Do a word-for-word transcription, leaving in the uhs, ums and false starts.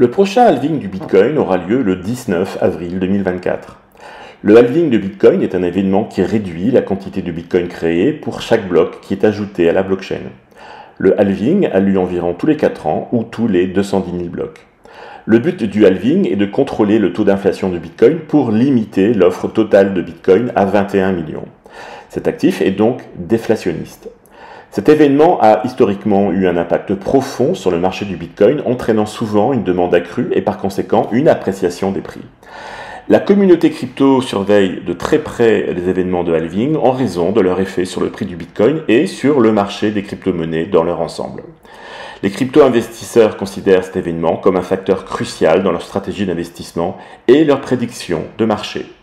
Le prochain halving du Bitcoin aura lieu le dix-neuf avril deux mille vingt-quatre. Le halving de Bitcoin est un événement qui réduit la quantité de Bitcoin créée pour chaque bloc qui est ajouté à la blockchain. Le halving a lieu environ tous les quatre ans ou tous les deux cent dix mille blocs. Le but du halving est de contrôler le taux d'inflation du Bitcoin pour limiter l'offre totale de Bitcoin à vingt et un millions. Cet actif est donc déflationniste. Cet événement a historiquement eu un impact profond sur le marché du Bitcoin, entraînant souvent une demande accrue et par conséquent une appréciation des prix. La communauté crypto surveille de très près les événements de halving en raison de leur effet sur le prix du Bitcoin et sur le marché des crypto-monnaies dans leur ensemble. Les crypto-investisseurs considèrent cet événement comme un facteur crucial dans leur stratégie d'investissement et leurs prédictions de marché.